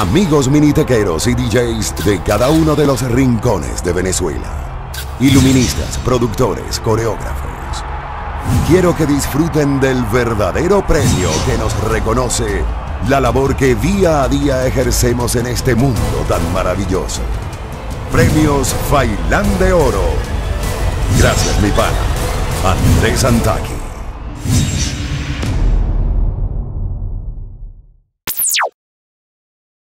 Amigos minitequeros y DJs de cada uno de los rincones de Venezuela, iluministas, productores, coreógrafos, quiero que disfruten del verdadero premio que nos reconoce la labor que día a día ejercemos en este mundo tan maravilloso. Premios Failán de Oro. Gracias, mi pana, Andrés Antaki.